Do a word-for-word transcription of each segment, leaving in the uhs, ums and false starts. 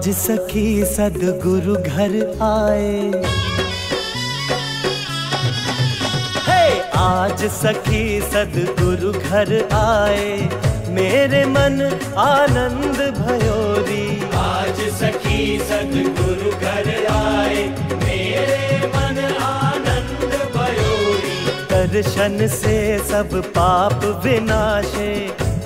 आज सखी सदगुरु घर आए, हे आज सखी सदगुरु घर आए, मेरे मन आनंद भयोरी। आज सखी सदगुरु घर आए, मेरे मन आनंद भयोरी। दर्शन से सब पाप विनाशे,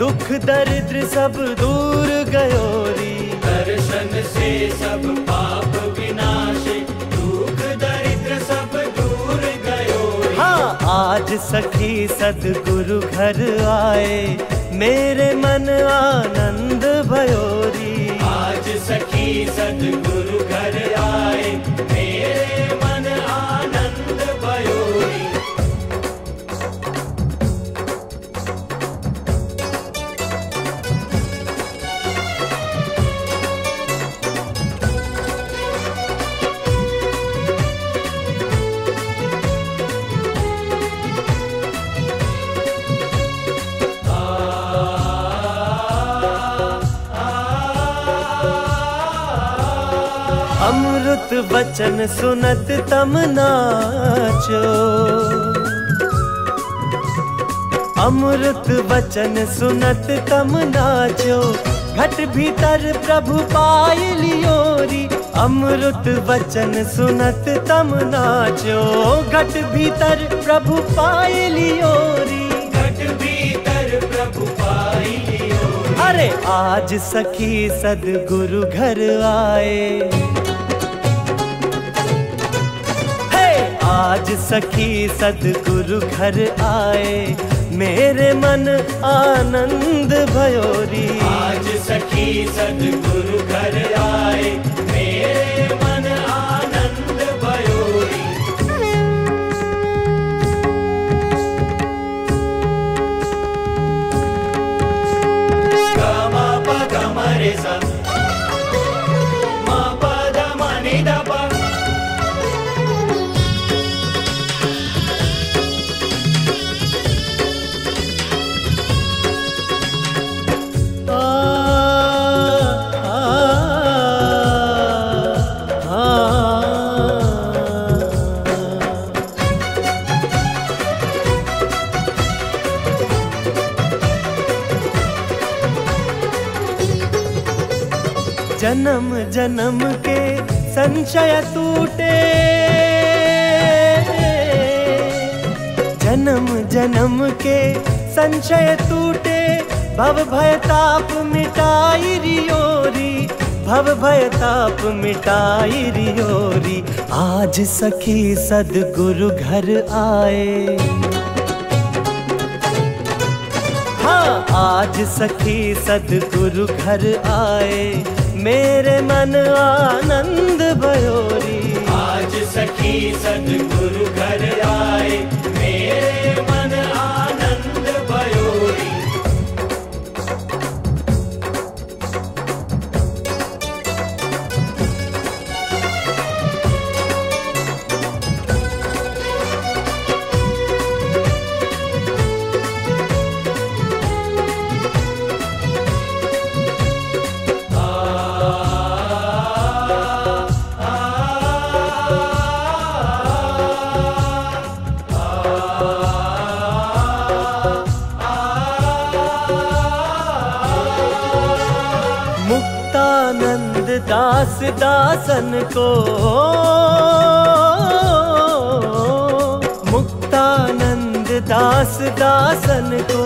दुख दरिद्र सब दूर गयोरी। दर्शन से सब पाप विनाशे, दुख दरिद्र सब दूर गयोरी। हाँ, आज सखी सदगुरु घर आए, मेरे मन आनंद भयोरी। आज सखी सदगुरु घर आए, मेरे मन आनंद भयोरी। अमृत वचन सुनत तम नाचो, अमृत वचन सुनत तम नाचो, घट भीतर प्रभु पाय लियोरी। अमृत वचन सुनत तम नाचो, घट भीतर प्रभु पाय लियोरी। घट भीतर प्रभु पाय लियोरी। अरे आज सखी सदगुरु घर आए, आज सखी सदगुरु घर आए, मेरे मन आनंद भयोरी। आज सखी सदगुरु घर आए, मेरे मन आनंद भयोरी। गा मा पा गा मा रे सा, मा पा दा मा नि दा पा। जन्म जन्म के संशय टूटे, जन्म जन्म के संशय टूटे, भव भय ताप मिटाई रियोरी। भव भय ताप मिटाई रियोरी। आज सखी सदगुरु घर आए, हाँ आज सखी सदगुरु घर आए, मेरे मन आनंद भयोरी। आज सखी सदगुरु घर आए, मेरे मन आनंद भयोरी। दास दासन को, मुक्तानंद दास दासन को,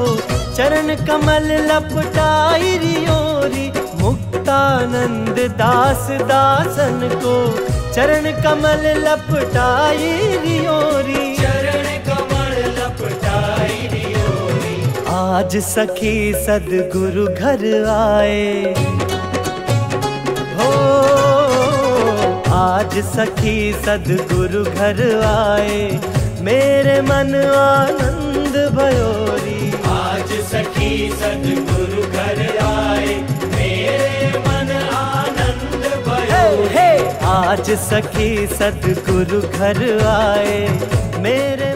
चरण कमल लपटाई रियोरी। मुक्तानंद दास दासन को, चरण कमल लपटाई रियोरी। चरण कमल लपटाई रियोरी। आज सखी सदगुरु घर आए, आज सखी सदगुरु घर आए, मेरे मन आनंद भयोरी। आज सखी सदगुरु घर आए, मेरे मन आनंद भयोरी। हे आज सखी सदगुरु घर आए, मेरे